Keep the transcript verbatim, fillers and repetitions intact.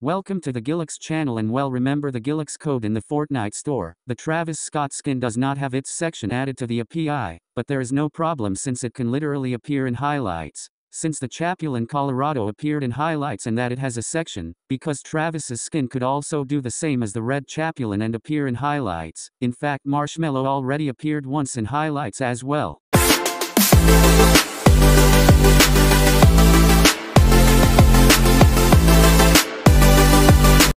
Welcome to the Gillix channel, and well, remember the Gillix code in the Fortnite store. The Travis Scott skin does not have its section added to the A P I, but there is no problem since it can literally appear in highlights. Since the Chapulin Colorado appeared in highlights and that it has a section, because Travis's skin could also do the same as the red Chapulin and appear in highlights. In fact, Marshmallow already appeared once in highlights as well.